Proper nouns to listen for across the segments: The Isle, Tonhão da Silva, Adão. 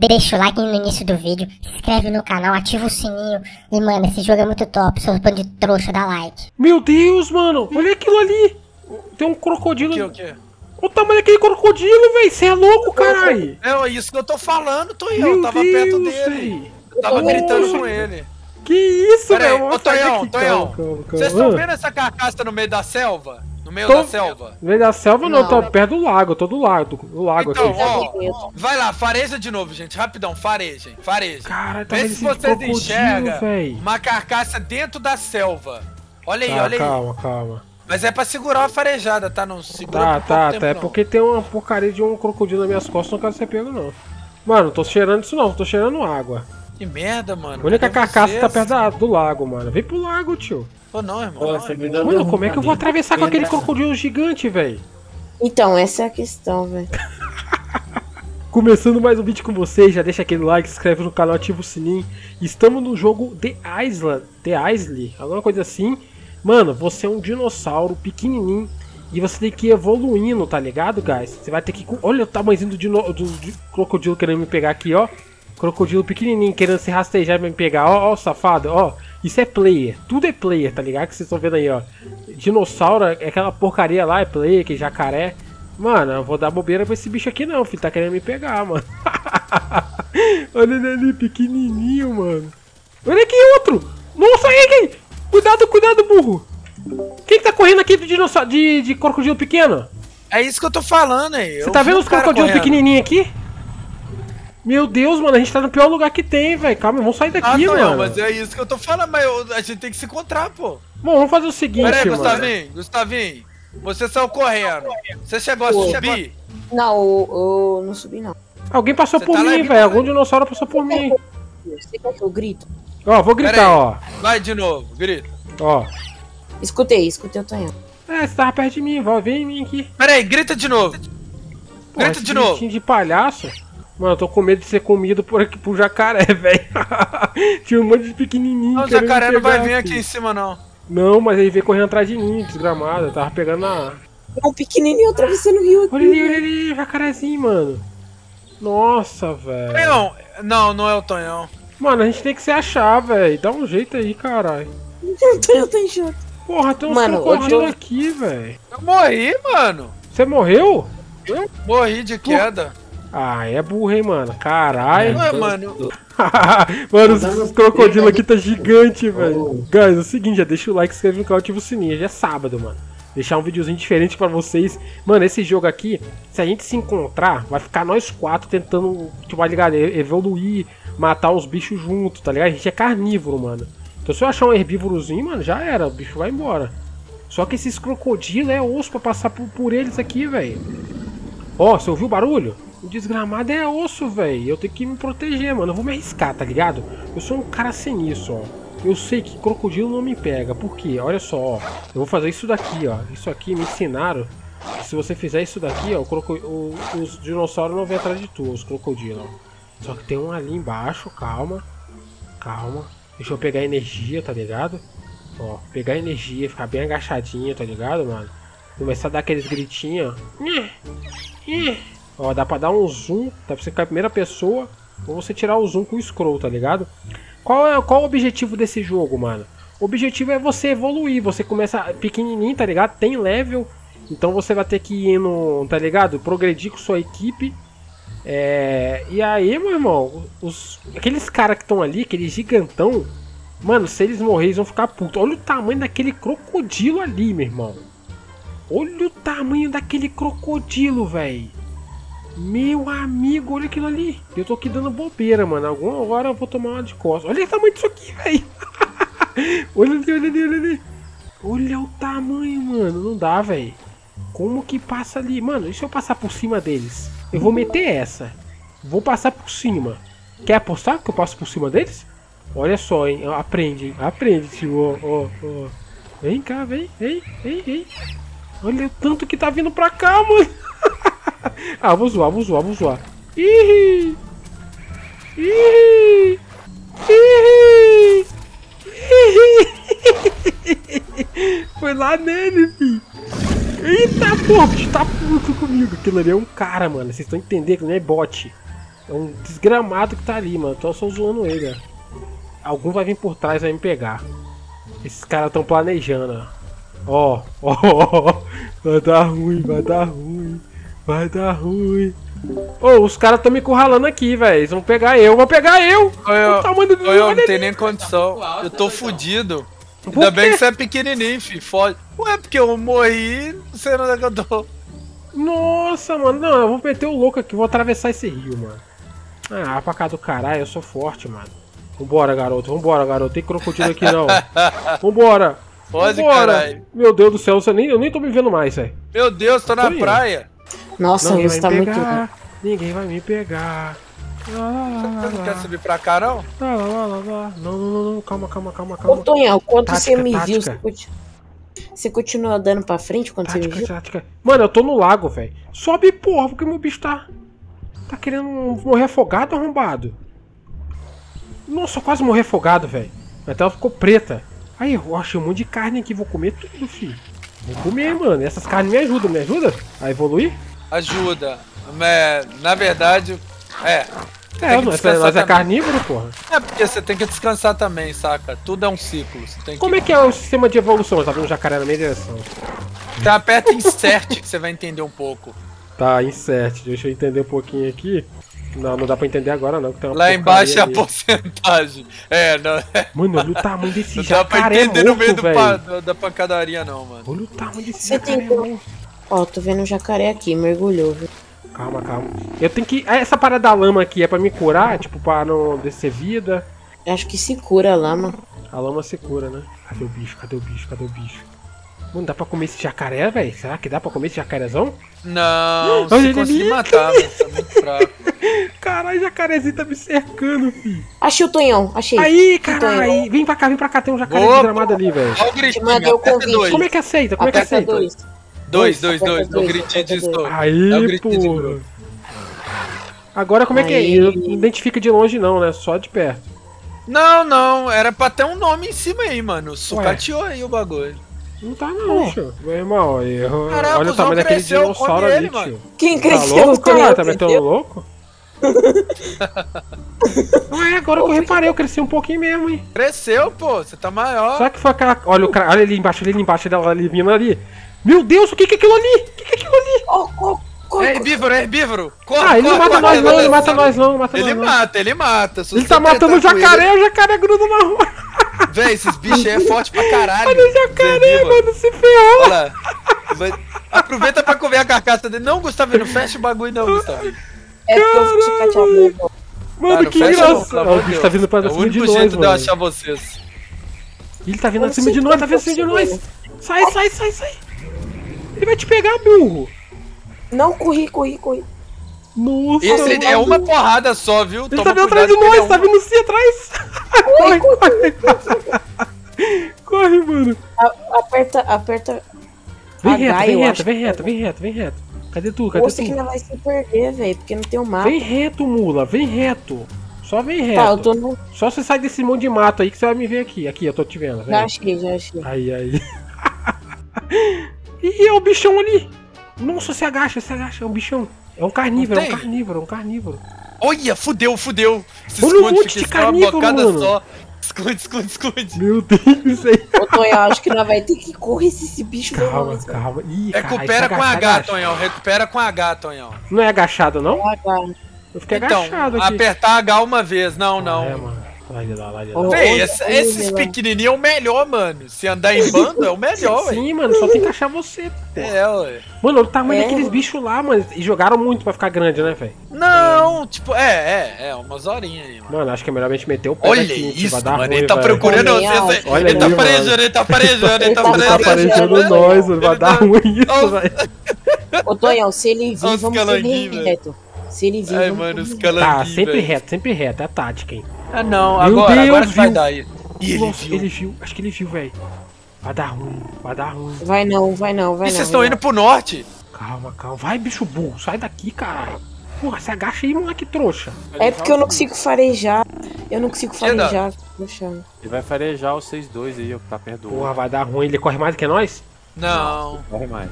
Deixa o like no início do vídeo, se inscreve no canal, ativa o sininho. E mano, esse jogo é muito top, seu bando de trouxa, dá like. Meu Deus, mano, olha aquilo ali. Tem um crocodilo. O quê? O tamanho daquele crocodilo, velho, você é louco, caralho. É isso que eu tô falando, Tonhão, eu tava perto dele. Eu tava gritando com ele. Que isso, velho? Ô, Tonhão, vocês estão vendo essa carcaça no meio da selva? No meio da selva não, tô perto do lago, tô do lado do lago então, aqui. Ó, vai lá, fareja de novo, gente, rapidão, farejem. Cara, tá vê se vocês enxergam uma carcaça dentro da selva. Olha aí, olha aí. Calma. Mas é pra segurar a farejada, tá? Não segura por pouco tempo, é porque tem uma porcaria de um crocodilo nas minhas costas, não quero ser pego, não. Mano, tô cheirando isso não, tô cheirando água. Que merda, mano. Olha que a carcaça tá perto do lago, mano. Vem pro lago, tio. Pô, não, irmão. Mano, como é que eu vou atravessar com aquele crocodilo gigante, velho? Então, essa é a questão, velho. Começando mais um vídeo com vocês, já deixa aquele like, se inscreve no canal, ativa o sininho. Estamos no jogo The ISLE, alguma coisa assim. Mano, você é um dinossauro pequenininho e você tem que ir evoluindo, tá ligado, guys? Você vai ter que... Olha o tamanhozinho do crocodilo querendo me pegar aqui, ó. Crocodilo pequenininho querendo se rastejar e me pegar, ó, ó, safado, ó. Isso é player, tudo é player, tá ligado? Que vocês estão vendo aí, ó. Dinossauro, aquela porcaria lá, é player, que jacaré. Mano, eu vou dar bobeira pra esse bicho aqui não, filho, tá querendo me pegar, mano. Olha ele ali, pequenininho, mano. Olha aqui outro! Nossa, aí, cuidado, cuidado, burro! Quem que tá correndo aqui de crocodilo pequeno? É isso que eu tô falando aí. Você tá vendo os crocodilos pequenininhos aqui? Meu Deus, mano, a gente tá no pior lugar que tem, velho. Calma, vamos sair daqui, mano. Não, mas é isso que eu tô falando, mas a gente tem que se encontrar, pô. Bom, vamos fazer o seguinte, mano. Peraí, Gustavinho, você saiu correndo. Você chegou a subir? Não, eu não subi, não. Alguém passou por mim, velho. Algum dinossauro passou por mim. Você quer que eu grito? Ó, vou gritar, ó. Vai de novo, grita. Ó. Escutei o Tonhão. É, você tava perto de mim, vai, vem em mim aqui. Peraí, grita de novo. Grita de novo. Bichinho de palhaço. Mano, eu tô com medo de ser comido por aqui pro jacaré, velho. Tinha um monte de pequenininho. Não, o jacaré não vai vir aqui em cima, não. Não, mas ele veio correndo atrás de mim, desgramado. Eu tava pegando na... Um pequenininho atravessando o rio aqui. Olha ali, jacarezinho, mano. Nossa, velho. Não é o Tonhão. Mano, a gente tem que se achar, velho. Dá um jeito aí, caralho. O Tonhão tá em choque. Porra, tem uns crocodilos aqui, velho. Eu morri, mano. Você morreu? Eu morri de queda. Ah, é burro, hein, mano. Caralho. Mano, mano, os crocodilos aqui tá gigante, velho. Guys, é o seguinte, já deixa o like, se inscreve no canal, ativa o sininho. Já é sábado, mano. Deixar um videozinho diferente pra vocês. Mano, esse jogo aqui, se a gente se encontrar, vai ficar nós quatro tentando, tipo, ligado, evoluir, matar uns bichos junto, tá ligado? A gente é carnívoro, mano. Então se eu achar um herbívorozinho, mano, já era. O bicho vai embora. Só que esses crocodilos é osso pra passar por eles aqui, velho. Ó, você ouviu o barulho? O desgramado é osso, velho. Eu tenho que me proteger, mano. Eu vou me arriscar, tá ligado? Eu sou um cara sinistro, ó. Eu sei que crocodilo não me pega. Por quê? Olha só, ó. Eu vou fazer isso daqui, ó. Isso aqui me ensinaram. Se você fizer isso daqui, ó, os dinossauros não vêm atrás de tu, os crocodilos. Só que tem um ali embaixo. Calma. Calma. Deixa eu pegar energia, tá ligado? Ó, pegar energia, ficar bem agachadinho, tá ligado, mano? Começar a dar aqueles gritinhos, ó. Ó, dá pra dar um zoom, dá pra você ficar a primeira pessoa, ou você tirar o zoom com o scroll, tá ligado? Qual o objetivo desse jogo, mano? O objetivo é você evoluir, você começa pequenininho, tá ligado? Tem level, então você vai ter que ir no, tá ligado? Progredir com sua equipe. E aí, meu irmão, aqueles caras que estão ali, aquele gigantão, mano, se eles morrerem, eles vão ficar putos. Olha o tamanho daquele crocodilo ali, meu irmão. Olha o tamanho daquele crocodilo, velho. Meu amigo, olha aquilo ali. Eu tô aqui dando bobeira, mano. Alguma hora eu vou tomar uma de costas. Olha o tamanho disso aqui, velho. olha ali. Olha o tamanho, mano. Não dá, velho. Como que passa ali? Mano, e se eu passar por cima deles? Eu vou meter essa. Vou passar por cima. Quer apostar que eu passo por cima deles? Olha só, hein. Aprende, tio. Ó. Vem cá, vem. Olha o tanto que tá vindo pra cá, mano. Ah, vou zoar. Foi lá nele, filho. Eita, porra, tá puto comigo. Aquilo ali é um cara, mano. Vocês estão entendendo que não é bot. É um desgramado que tá ali, mano. Então eu só zoando ele, ó. Algum vai vir por trás e vai me pegar. Esses caras tão planejando, ó. Ó, ó, ó. Vai dar ruim, vai dar ruim. Vai dar ruim. Ô, os caras tão me encurralando aqui, velho. Eles vão pegar eu, vão pegar eu. O tamanho do... Eu não tenho nem condição. Eu tô fudido. Ainda bem que você é pequenininho, filho. Foda. Ué, porque eu morri, não sei onde é que eu tô. Nossa, mano. Não, eu vou meter o louco aqui. Vou atravessar esse rio, mano. Ah, pra cá do caralho. Eu sou forte, mano. Vambora, garoto. Vambora, garoto. Tem crocodilo aqui, não. Vambora. Pode, caralho. Meu Deus do céu. Eu nem tô me vendo mais, velho. Meu Deus, tô na praia. Nossa, você tá muito... Ninguém vai me pegar. Você não quer subir pra cá, não? Não. Calma, calma, calma, calma. Ô, Tonhão, quanto você me viu? Você continua andando pra frente quando você me viu? Mano, eu tô no lago, velho. Sobe, porra, porque meu bicho tá... Tá querendo morrer afogado, arrombado? Nossa, eu quase morri afogado, velho. Até ela ficou preta. Aí, eu achei um monte de carne aqui. Vou comer tudo, filho. Vou comer, mano. Essas carnes me ajudam. Me ajuda a evoluir? Ajuda. Mas, na verdade, é. É, nós é carnívoro, porra. É, porque você tem que descansar também, saca? Tudo é um ciclo. Você tem que... Como é que é o sistema de evolução? Tá vendo o jacaré na minha direção. Tá, aperta insert que você vai entender um pouco. Tá, insert, deixa eu entender um pouquinho aqui. Não, não dá pra entender agora não. Que tem uma lá embaixo é a porcentagem. É, não. Mano, olha o tamanho desse jacaré morto, velho. Não dá pra entender no meio da pancadaria não, mano. Olha o tamanho desse jacaré morto. Ó, tô vendo um jacaré aqui, mergulhou, viu? Calma, calma. Eu tenho que... Essa parada da lama aqui é pra me curar? Tipo, pra não descer vida? Eu acho que se cura a lama. A lama se cura, né? Cadê o bicho? Cadê o bicho? Cadê o bicho? Mano, dá pra comer esse jacaré, velho? Será que dá pra comer esse jacarezão? Não, você conseguiu matar, mas tá muito fraco. Caralho, jacarezinho tá me cercando, filho. Achei o Tonhão, achei. Aí, caralho, vem pra cá, tem um jacaré desgramado ali, velho. Olha o gritinho, como é que aceita? Como é que aceita? Dois, o gritinho de estou. Aí, pô. Agora como é que é? Não identifica de longe não, né? Só de perto. Não, era pra ter um nome em cima aí, mano. Sucateou aí o bagulho. Não tá não, tio. Meu irmão, caraca, olha o tamanho daquele dinossauro ali, tio. Quem cresceu? Tá louco, cara? Tá metendo louco? Ué, agora eu reparei, eu cresci um pouquinho mesmo, hein. Cresceu, pô, você tá maior. Será que foi aquela... Olha ele embaixo dela ali, vindo ali. Meu Deus, o que é aquilo ali? O que é aquilo ali? É herbívoro, é herbívoro. Ah, ele não mata nós não, ele mata nós não. Ele mata, ele mata. Ele tá matando o jacaré gruda na rua. Véi, esses bichos aí é forte pra caralho. Olha o jacaré, mano, se ferrou. Olha lá. Aproveita pra comer a carcaça dele. Não, Gustavo, não fecha o bagulho não, Gustavo. É porque eu te cateamei, mano, que engraçado. O bicho tá vindo pra cima de nós, mano. É o único jeito de eu achar vocês. Ele tá vindo acima de nós, tá vindo acima de nós. Sai. Ele vai te pegar, burro. Não, corri. Nossa, esse é uma porrada só, viu? Ele tá vindo atrás de nós, tá vindo assim atrás. Corre. Corre, mano. Aperta. Vem reto. Cadê tu? Você que ainda vai se perder, velho, porque não tem um mapa. Vem reto, mula, vem reto. Só vem reto. Tá, eu tô no... Só você sai desse monte de mato aí que você vai me ver aqui. Aqui, eu tô te vendo. Vem. Já achei. Aí. Ih, é o bichão ali. Nossa, se agacha, é um bichão. É um carnívoro. Olha, fudeu. Se olha esconde, um monte de carnívoro, mano. Só. Esconde. Meu Deus do céu. Ô, Tonhão, acho que nós vai ter que correr esse bicho. Calma. Ih, recupera com H, Tonhão. Não é agachado, não? É agachado. Eu fiquei agachado aqui. Apertar H uma vez. Não. É, mano. Vai lá. Véi, esses pequenininhos é o melhor, mano. Se andar em bando é o melhor, velho. Sim, mano, só tem que achar você, pô. Ué. Mano, olha o tamanho daqueles bichos lá, mano. E jogaram muito pra ficar grande, né, velho? Não, tipo, umas horinhas aí, mano. Mano, acho que é melhor a gente meter o pé. Olha aqui, isso, vai dar mano, ruim, ele tá procurando vocês. Olha ele, ele tá parejando nós, mano. Vai dar ruim isso, velho. Ô, Tonhão, se ele vir, vamos correr reto. Se ele vir, tá, sempre reto, é a tática, hein. Ah não, agora que vai dar isso. Ele viu, acho que ele viu, velho. Vai dar ruim. Vai não. E vocês estão indo pro norte? Calma. Vai, bicho burro, sai daqui, caralho. Porra, se agacha aí, moleque trouxa. É porque eu não consigo farejar. Ele vai farejar os 6-2 aí, eu tá perdoando. Porra, vai dar ruim, ele corre mais do que nós? Não. Corre mais.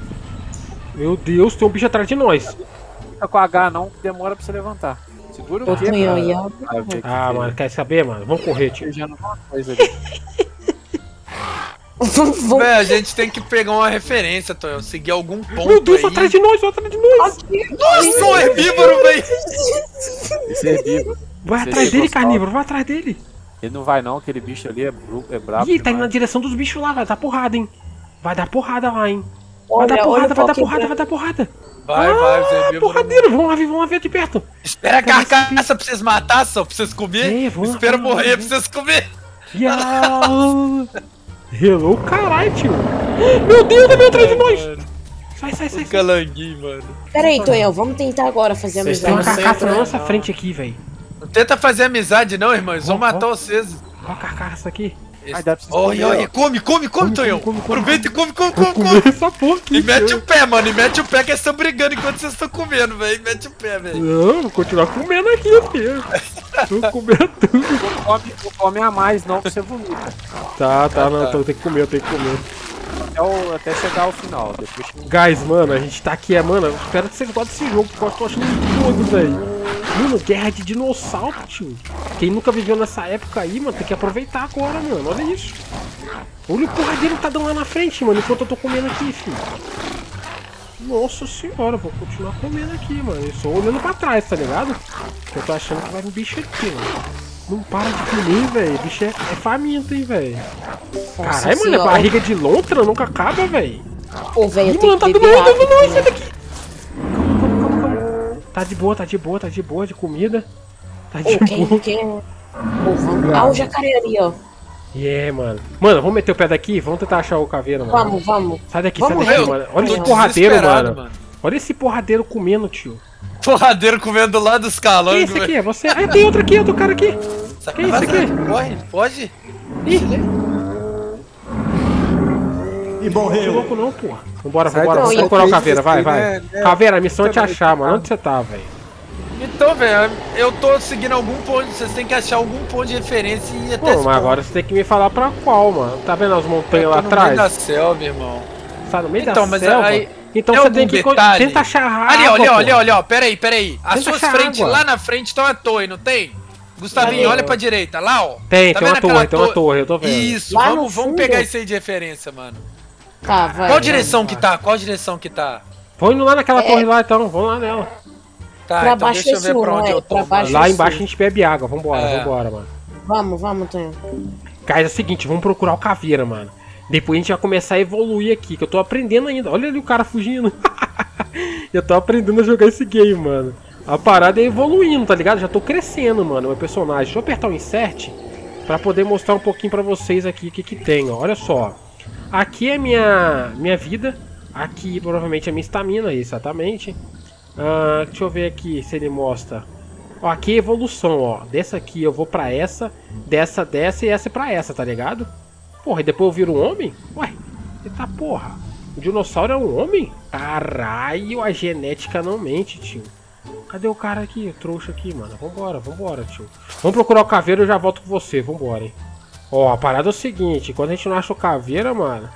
Meu Deus, tem um bicho atrás de nós. Não fica com H não, demora pra você levantar. Segura o quê? Ah, mano, quer saber, mano? Vamos correr, tio. Véi, a gente tem que pegar uma referência, Tonhão. Seguir algum ponto. Meu Deus, aí. atrás de nós. Nossa, um herbívoro, velho. Esse herbívoro. Vai atrás dele, carnívoro, vai atrás dele. Ele não vai não, aquele bicho ali é brabo. Ih, ele tá indo na direção dos bichos lá, vai dar porrada, hein. Vai dar porrada lá, hein. Vai dar porrada, vai dar porrada, vai dar porrada. Vai, vai, porradeiro, vamos lá ver de perto. Espera a carcaça pra vocês matar, só pra vocês comer. Espera morrer pra vocês comer. Hello, caralho, tio. Meu Deus, ele veio atrás de nós. Sai. Calanguinho, mano. Pera aí, Tonhão, vamos tentar agora fazer a amizade. Tem uma carcaça na nossa frente aqui, velho. Não tenta fazer amizade não, irmãos. Vão matar vocês. Olha a carcaça aqui. Olha, come, Tonhão. Aproveita e come. Essa porra aqui, e mete o pé, mano. E mete o pé que eles estão brigando enquanto vocês estão comendo, velho. Mete o pé, velho. Não, vou continuar comendo aqui, filho. Tô comendo tudo. Não come a mais não, que você vomita. Tá, não. Então eu tenho que comer. Até chegar ao final. Depois... Guys, mano, a gente tá aqui, mano. Eu espero que vocês gostem desse jogo, porque eu tô achando tudo, velho. Mano, guerra de dinossauro, tio. Quem nunca viveu nessa época aí, mano, tem que aproveitar agora, mano. Olha isso. Olha o porradeiro que tá dando lá na frente, mano, enquanto eu tô comendo aqui, filho. Nossa senhora, vou continuar comendo aqui, mano. Eu só olhando pra trás, tá ligado? Eu tô achando que vai um bicho aqui, mano. Não para de comer, velho. O bicho é faminto, hein, velho. Caralho, mano, a barriga de lontra nunca acaba, velho. Ô, velho, mano, tá doendo, sai daqui. Tá de boa de comida. Tá de boa. Ah, o jacaré ali, ó. Mano. Mano, vamos meter o pé daqui? Vamos tentar achar o caveira, mano. Vamos. Sai daqui, mano. Olha esse porradeiro, mano. Olha esse porradeiro comendo, tio. Porradeiro comendo do lado dos calangos. Esse aqui é você. Ah, tem outro aqui, outro cara aqui. Que é isso aqui? Corre, pode. E morreu. Não louco não, porra. Vambora. Vamos procurar o Caveira, vai. Caveira, a missão é te achar, mano. Onde você tá, velho? Então, velho, eu tô seguindo algum ponto. Vocês têm que achar algum ponto de referência e ir até. Pô, mas agora você tem que me falar pra qual, mano. Tá vendo as montanhas lá atrás? Tá no meio da selva, irmão. Tá no meio da selva? Então você tem que tentar achar a água. Olha, pera aí. As suas frentes lá na frente estão à toa, não tem? Gustavinho, olha pra direita, lá, ó. Tem uma torre, eu tô vendo. Isso, vamos pegar isso aí de referência, mano. Tá, vai, Qual direção que tá? Vamos lá naquela torre lá, então. Vamos lá nela. Tá, pra então deixa eu ver pra onde eu tô. Lá embaixo a gente bebe água. Vambora, mano. Vamos, Tonhão. Guys, é o seguinte, vamos procurar o Caveira, mano. Depois a gente vai começar a evoluir aqui, que eu tô aprendendo ainda. Olha ali o cara fugindo. Eu tô aprendendo a jogar esse game, mano. A parada é evoluindo, tá ligado? Já tô crescendo, mano, meu personagem. Deixa eu apertar o insert pra poder mostrar um pouquinho pra vocês aqui o que tem, ó. Olha só. Aqui é minha vida. Aqui provavelmente é minha estamina, exatamente. Deixa eu ver aqui se ele mostra. Ó, aqui é evolução, ó. Dessa aqui eu vou pra essa, dessa e essa pra essa, tá ligado? Porra, e depois eu viro um homem? Ué, eita porra. O dinossauro é um homem? Caralho, a genética não mente, tio. Cadê o cara aqui? O trouxa aqui, mano. Vambora, tio. Vamos procurar o Caveira e eu já volto com você. Vambora, hein. Ó, a parada é o seguinte, quando a gente não acha o Caveira, mano,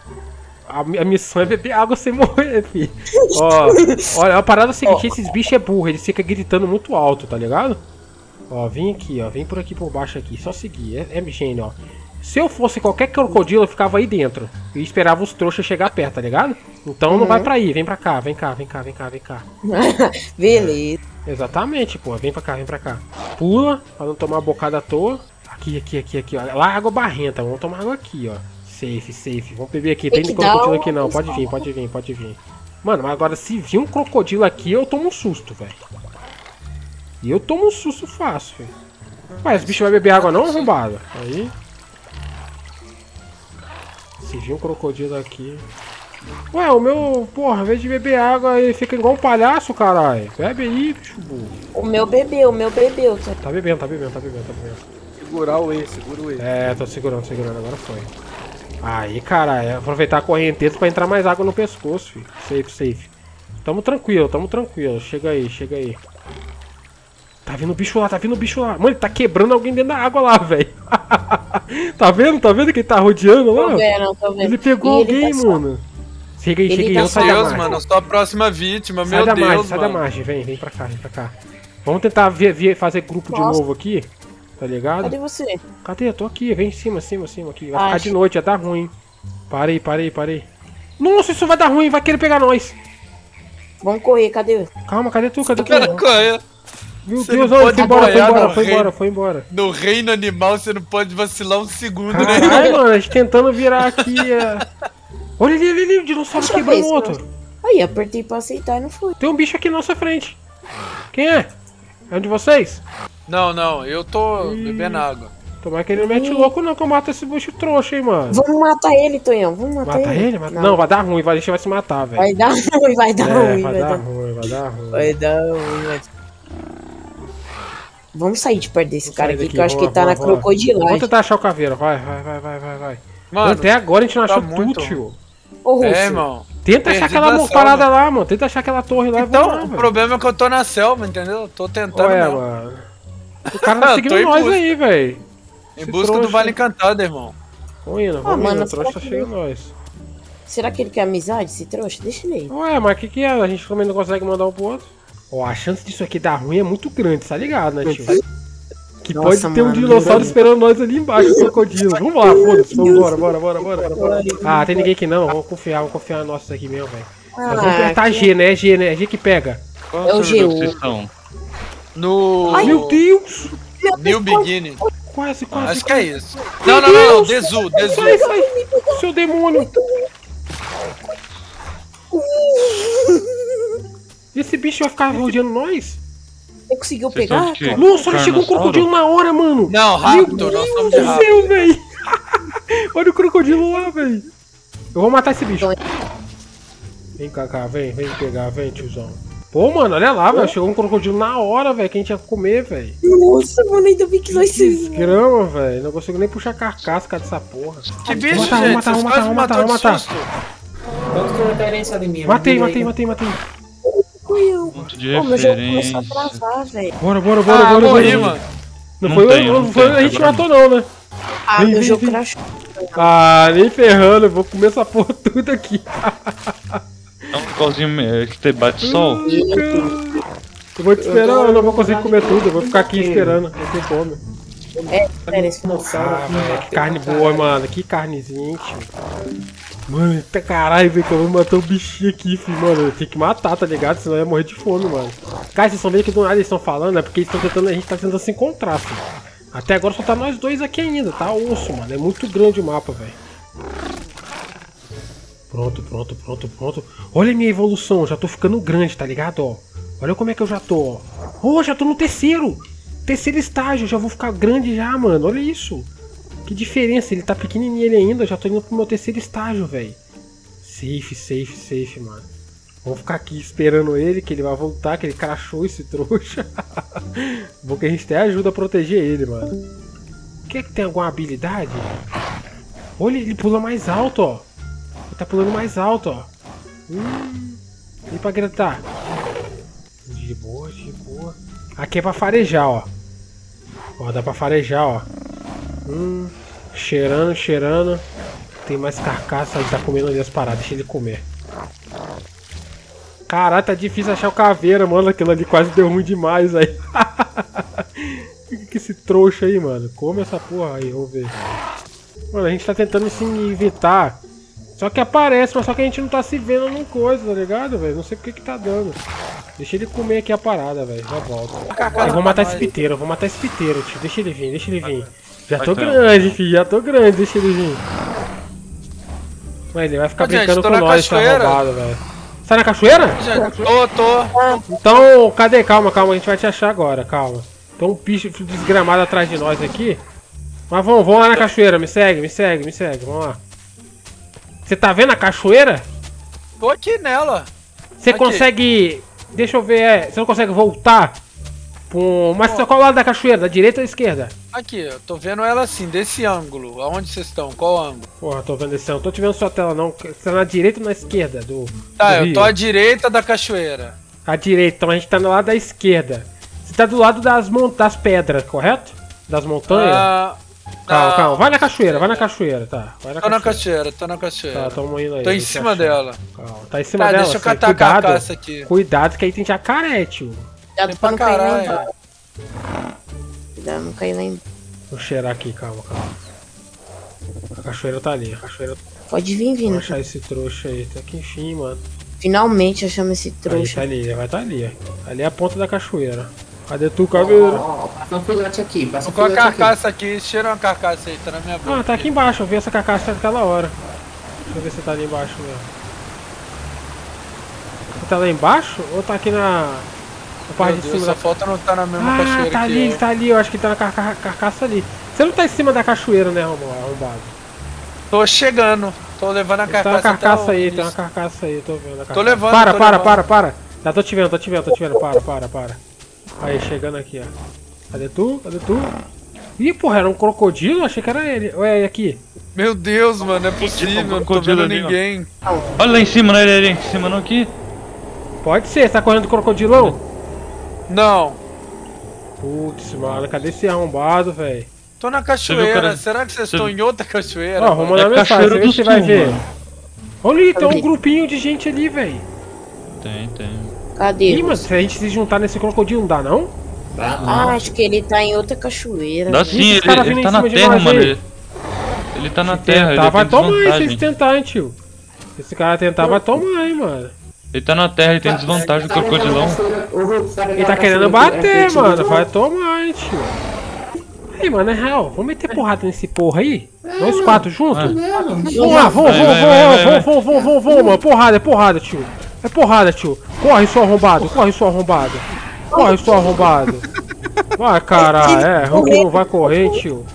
a missão é beber água sem morrer, filho. Ó, olha, a parada é o seguinte, esses bichos é burro, eles ficam gritando muito alto, tá ligado? Ó, vem aqui, ó, vem por aqui por baixo aqui, só seguir, é gênio, ó. Se eu fosse qualquer crocodilo, eu ficava aí dentro e esperava os trouxas chegar perto, tá ligado? Então não vai pra aí, vem pra cá, vem cá. Beleza. Exatamente, pô, vem pra cá. Pula, pra não tomar bocada à toa. Aqui, ó. Lá é água barrenta, vamos tomar água aqui, ó. Safe. Vamos beber aqui, tem crocodilo aqui não. Pode vir. Mano, mas agora se vir um crocodilo aqui, eu tomo um susto, velho. Eu tomo um susto fácil, velho. Ué, esse bicho vai beber água não, arrombado? Aí. Se vir um crocodilo aqui... Ué, o meu, porra, ao invés de beber água, ele fica igual um palhaço, caralho. Bebe aí, bicho burro. O meu bebeu. Tá bebendo. Segura o E. É, tô segurando, agora foi. Aí, cara, aproveitar a correnteza pra entrar mais água no pescoço, filho. Safe. Tamo tranquilo. Chega aí. Tá vindo o bicho lá. Mano, ele tá quebrando alguém dentro da água lá, velho. Tá vendo que ele tá rodeando lá? Tô vendo. Ele pegou alguém, mano. Chega aí, sai da margem. Mano, eu sou a próxima vítima, meu Deus, mano. Sai da margem, vem pra cá. Vamos tentar fazer grupo de novo aqui. Tá ligado? Cadê você? Cadê? Eu tô aqui. Vem em cima, aqui. Vai ficar de noite, já tá ruim. Parei, parei. Nossa, isso vai dar ruim. Vai querer pegar nós. Vamos correr, cadê? Calma, cadê tu? Meu Deus, foi embora. No reino animal você não pode vacilar um segundo, né? Ai, mano, a gente tentando virar aqui. Olha ali, o dinossauro quebrou o outro. Aí, apertei pra aceitar e não foi. Tem um bicho aqui na nossa frente. Quem é? É um de vocês? Não, eu tô bebendo água. Tomara que ele não mete louco não, que eu mato esse bicho trouxa, hein, mano. Vamos matar ele, Tonhão, vamos matar ele. Mata ele? Não, vai dar ruim, a gente vai se matar, velho. Vai dar ruim, vai dar ruim. Vamos sair de perto desse cara aqui, que eu acho que ele tá na crocodilagem. Vamos tentar achar o caveira, vai. Mano, até agora a gente não achou tudo, tio. Ô, Russo. É, irmão. Tenta achar aquela parada lá, mano. Tenta achar aquela torre lá. Então, o problema é que eu tô na selva, entendeu? Eu tô tentando, mano. O cara tá seguindo nós aí, velho. Em busca do Vale Encantado, irmão. Vamos indo, o trouxa chega em nós. Será que ele quer amizade, esse trouxa? Deixa ele aí. Ué, mas o que é? A gente também não consegue mandar um pro outro. Ó, a chance disso aqui dar ruim é muito grande, tá ligado, né, tio? Que pode ter um dinossauro esperando nós ali embaixo, crocodilo. Vamos lá, foda-se, vamos embora, bora. Ah, tem ninguém aqui não, vamos confiar no nosso aqui mesmo, velho. Nós vamos apertar G, né? É G que pega. É o G1. No... Ai, meu Deus! New Beginning. Quase, quase. Acho que é isso. Não, Dezu, Sai, seu demônio. Esse bicho vai ficar rodeando nós? Você conseguiu pegar? Nossa, olha, chegou um crocodilo na hora, mano. Não, rápido, nós estamos de rápido. Velho. Olha o crocodilo lá, velho. Eu vou matar esse bicho. Vem, Kaká, vem pegar, tiozão. Pô, mano, olha lá, velho. Chegou um crocodilo na hora, velho, que a gente ia comer, velho. Nossa, mano, ainda bem que nós se grama, velho. Não consigo nem puxar carcasca dessa porra. Que bicho, gente. Vou matar. Quanto que eu referência de mim? Matei. Ponto de referência. Mas eu começo a travar, velho. Bora. Morri, mano. Não foi, a gente matou não, né? Ah, meu jogo crashou. Ah, nem ferrando, eu vou comer essa porra toda aqui. É um golzinho que te bate sol. Eu vou te esperar, eu não vou conseguir comer tudo, eu vou ficar aqui esperando, não tem fome. Que carne boa, mano, que carnezinha, tio. Mano, eita caralho, velho, que eu vou matar um bichinho aqui, filho, mano. Eu tenho que matar, tá ligado? Senão eu ia morrer de fome, mano. Cara, vocês estão vendo que do nada eles estão falando, é porque eles estão tentando, a gente tá tentando se encontrar, filho. Até agora só tá nós dois aqui ainda, tá osso, mano. É muito grande o mapa, velho. Pronto. Olha a minha evolução, já tô ficando grande, tá ligado, ó. Olha como é que eu já tô, ó. Oh, já tô no terceiro estágio, já vou ficar grande já, mano. Olha isso. Que diferença, ele tá pequenininho ele ainda, eu já tô indo pro meu terceiro estágio, velho. Safe, mano. Vamos ficar aqui esperando ele, que ele vai voltar, que ele crashou esse trouxa. Bom que a gente até ajuda a proteger ele, mano. Quer que tem alguma habilidade? Olha, ele pula mais alto, ó. Ele tá pulando mais alto, ó. E pra gritar? De boa. Aqui é pra farejar, ó. Ó, dá pra farejar, ó. Cheirando. Tem mais carcaça, ele tá comendo ali as paradas, deixa ele comer. Caralho, tá difícil achar o caveira, mano. Aquilo ali quase deu ruim demais aí. Que esse trouxa aí, mano. Come essa porra aí, vamos ver. Mano, a gente tá tentando se evitar. Só que aparece, mas só que a gente não tá se vendo numa coisa, tá ligado, velho? Não sei porque que tá dando. Deixa ele comer aqui a parada, velho. Já volta. Eu vou matar esse piteiro, tio. Deixa ele vir, Já tô grande, filho, deixa ele vir. Mas ele vai ficar brincando com nós, tá roubado, velho. Sai na cachoeira? Tô. Então, cadê? Calma, a gente vai te achar agora, calma. Tem um bicho desgramado atrás de nós aqui. Mas vamos lá na cachoeira, me segue, vamos lá. Você tá vendo a cachoeira? Tô aqui nela. Você consegue... Deixa eu ver, você não consegue voltar? Mas qual lado da cachoeira? Da direita ou da esquerda? Aqui, eu tô vendo ela assim, desse ângulo. Aonde vocês estão? Qual ângulo? Porra, tô vendo esse ângulo. Não tô te vendo sua tela, não. Você tá na direita ou na esquerda do rio? Tô à direita da cachoeira. À direita, então a gente tá no lado da esquerda. Você tá do lado das pedras, correto? Das montanhas? Calma. Vai na cachoeira, tá. Tô na cachoeira. Tá, tamo indo aí. Tô em cima dela. Calma, tá em cima dela. Deixa eu catar a carcaça aqui. Cuidado que aí tem jacaré, tio. Cuidado pra não cair lá embaixo. Cuidado pra não cair lá embaixo. Vou cheirar aqui, calma, calma. A cachoeira tá ali, a cachoeira... Pode vir, vindo. Vou achar esse trouxa aí. Tá aqui, enfim, mano. Finalmente achamos esse trouxa. Ele tá ali, vai tá ali. Ali é a ponta da cachoeira. Cadê tu, cabelo? Passa um filhote aqui, passa um filhote aqui. Vou colocar a carcaça aqui, cheira uma carcaça aí, tá na minha boca. Ah, tá aqui embaixo, eu vi essa carcaça naquela hora. Deixa eu ver se tá ali embaixo mesmo. Tá lá embaixo ou tá aqui na... Parte de cima da foto não tá na mesma cachoeira. Ah, tá ali, ele tá ali, eu acho que tá na carcaça ali. Você não tá em cima da cachoeira, né, arrombado? Tô chegando, tô levando a carcaça. Tá uma carcaça aí, tem uma carcaça aí, tô vendo a carcaça. Tô levando, Para. Já tô te vendo, para. Aí, chegando aqui, ó. Cadê tu? Ih, porra, era um crocodilo? Achei que era ele. Ué, aqui. Meu Deus, mano, é possível, não tô vendo ninguém. Olha lá em cima, né, ele ali em cima, não aqui? Pode ser, tá correndo do crocodilão? Não. Putz, mano, cadê esse arrombado, velho? Tô na cachoeira, será que vocês estão em outra cachoeira? Ó, vou mandar mensagem, vê se você vai ver. Olha ali, tem um grupinho de gente ali, velho. Tem. Cadê? Ih, mas se a gente se juntar nesse crocodilo, não dá, não? Ah, acho que ele tá em outra cachoeira. Dá sim, ele tá na terra, mano. Ele tá na terra. Vai tomar, hein, se eles tentarem, tio. Se esse cara tentar, vai tomar, hein, mano. Ele tá na terra, ele tem desvantagem do crocodilão. Ele tá querendo bater, mano. Vai tomar, hein, tio. Aí, mano, é real. Vamos meter porrada nesse porra aí? Nós quatro juntos? Vamos lá, vamos, mano. Porrada, tio. É porrada, tio. Corre, seu arrombado. Corre, seu arrombado. Vai, caralho. É, Romeu, vai correr, tio.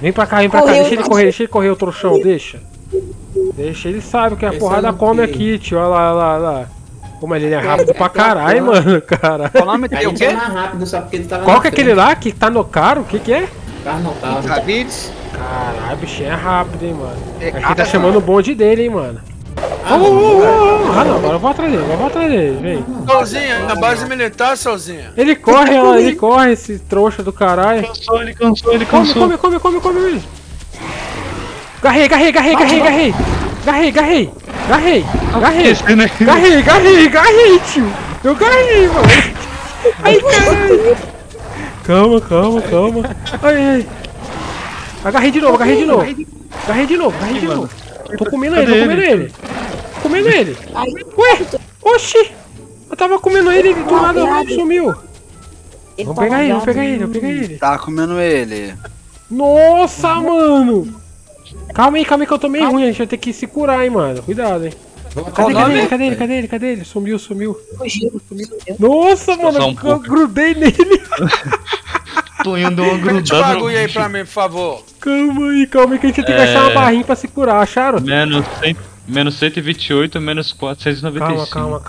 Vem pra cá. Deixa ele correr, o trouxão, deixa. Deixa, ele sabe que a porrada come aqui, tio. Olha lá. Como ele é rápido pra caralho, mano. Caralho. Qual que é aquele lá que tá no carro? O que é? Caralho, bichinho é rápido, hein, mano. Acho que tá chamando o bonde dele, hein, mano. Ah, não, agora eu vou atrás dele, vem. Sozinha, na base militar, sozinha. Ele corre, esse trouxa do caralho. Ele cansou. Come. Garrei, tio. Eu garrei, mano. Ai, caralho. Calma. Ai. Agarrei de novo. Tô comendo ele. Comendo ele. Ué, oxi. Eu tava comendo ele e do nada ele sumiu. Vamos pegar ele. Tá comendo ele. Nossa, mano. Calma aí que eu tô meio ruim. A gente vai ter que se curar, hein, mano. Cuidado, hein. Cadê ele? Sumiu. Nossa, mano, eu grudei nele. Tô indo uma grudada. Bagulho aí pra mim, por favor. Calma aí que a gente tem que achar uma barrinha pra se curar, acharam? Menos 128, menos 495. Calma.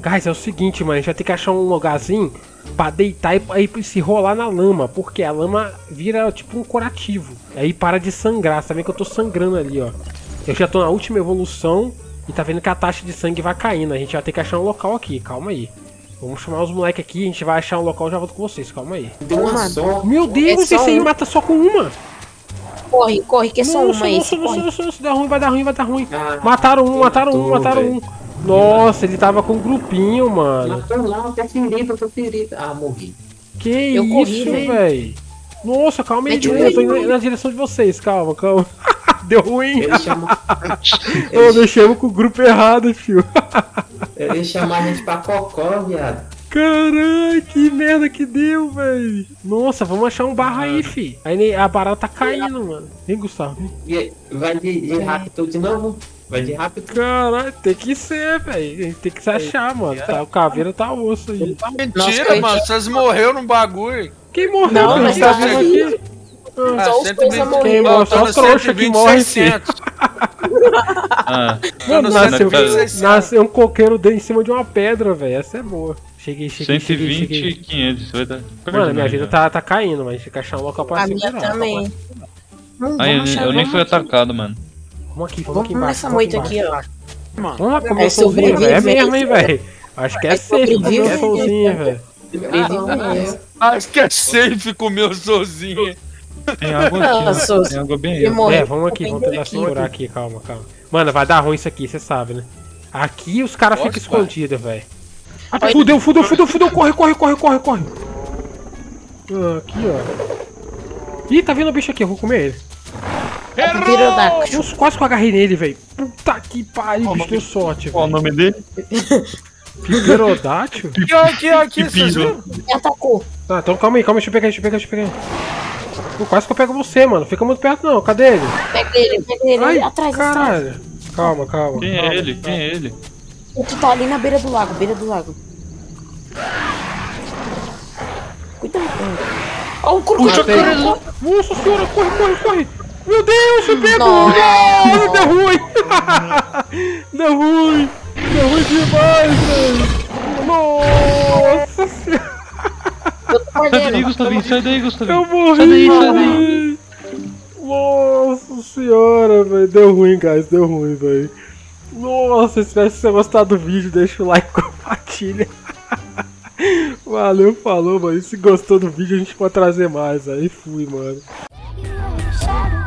Guys, é o seguinte, mano, a gente vai ter que achar um lugarzinho pra deitar e aí se rolar na lama, porque a lama vira tipo um curativo. Aí para de sangrar, você tá vendo que eu tô sangrando ali, ó. Eu já tô na última evolução e tá vendo que a taxa de sangue vai caindo. A gente vai ter que achar um local aqui, calma aí. Vamos chamar os moleques aqui, a gente vai achar um local e já volto com vocês, calma aí. Meu Deus, esse aí mata só com uma. Corre, que é só uma aí. Nossa, vai dar ruim. Mataram um. Nossa, ele tava com um grupinho, mano. Matou lá, até ferida. Ah, morri. Que isso, velho. Nossa, calma aí, eu tô indo na direção de vocês, calma. Deu ruim. Deixamos com o grupo errado, fio. Eu ia chamar a gente pra cocó, viado. Caralho, que merda que deu, velho. Nossa, vamos achar um barra aí, fi. Aí a barata tá caindo, mano. Vem, Gustavo. Vai de rápido de novo? Vai de rápido. Caralho, tem que ser, velho. A gente tem que se achar, mano. Tá, o caveira tá osso aí. Mentira, mano. Vocês morreram no bagulho. Quem morreu? Não, mas tá vivo aqui. Só os trouxa que morre, filho. Nasceu um coqueiro em cima de uma pedra, velho. Essa é boa. Cheguei. 120 e 500, vai dar. Mano, minha vida tá caindo, mas tem que achar um local pra segurar. A minha também. Eu nem fui atacado, mano. Vamos aqui embaixo. Vamos comer essa moita aqui, ó. Mano, vamos lá comer solzinho, velho. É mesmo, hein, velho. Acho que é safe comer solzinho, velho. Acho que é safe comer solzinho. Tem água aqui, tem água bem aí. Vamos tentar segurar aqui, calma. Mano, vai dar ruim isso aqui, você sabe, né? Aqui os caras ficam escondidos, velho. Fudeu, fudeu, fudeu, fudeu. Corre, corre, corre, corre, corre. Aqui, ó. Ih, tá vindo o bicho aqui. Eu vou comer ele. Errou! Eu quase que eu agarrei nele, velho. Puta que pariu, bicho, deu sorte. Qual o nome dele? Piperodátil? Aqui, me atacou. Tá, então calma aí, deixa eu pegar. Eu quase que eu pego você, mano. Fica muito perto não, cadê ele? Pega ele, ai, atrás. Caralho. Calma. Quem é ele? O que tá ali na beira do lago. Cuidado. Ó, o corcunda. Nossa senhora, corre. Meu Deus, eu pego! Não, deu ruim! Deu ruim demais, velho! Nossa senhora! Sai daí, Gustavinho! Eu morri! Sai daí! Nossa senhora, velho! Deu ruim, guys! Nossa, espero que vocês tenham gostado do vídeo, deixa o like e compartilha! Valeu, falou, mano! E se gostou do vídeo, a gente pode trazer mais, aí fui, mano!